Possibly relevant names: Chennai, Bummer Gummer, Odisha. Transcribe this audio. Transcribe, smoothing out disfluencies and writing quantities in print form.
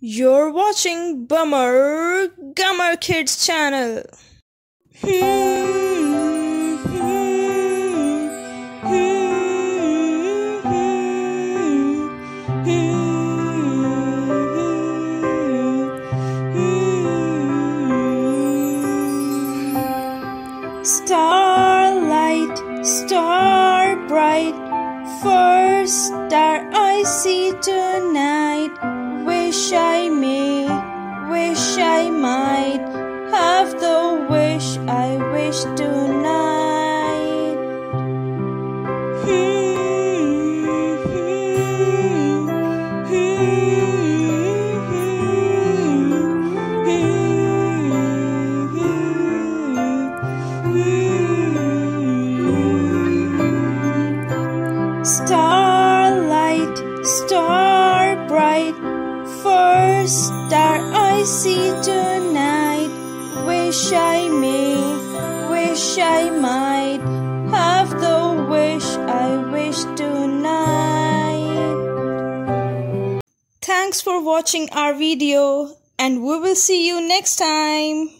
You're watching Bummer Gummer Kids channel. Starlight, star bright, first star I see tonight. Wish I might have the wish I wish tonight. Starlight, star bright, first star I see tonight. Wish I might have the wish I wish tonight. Thanks for watching our video, and we will see you next time.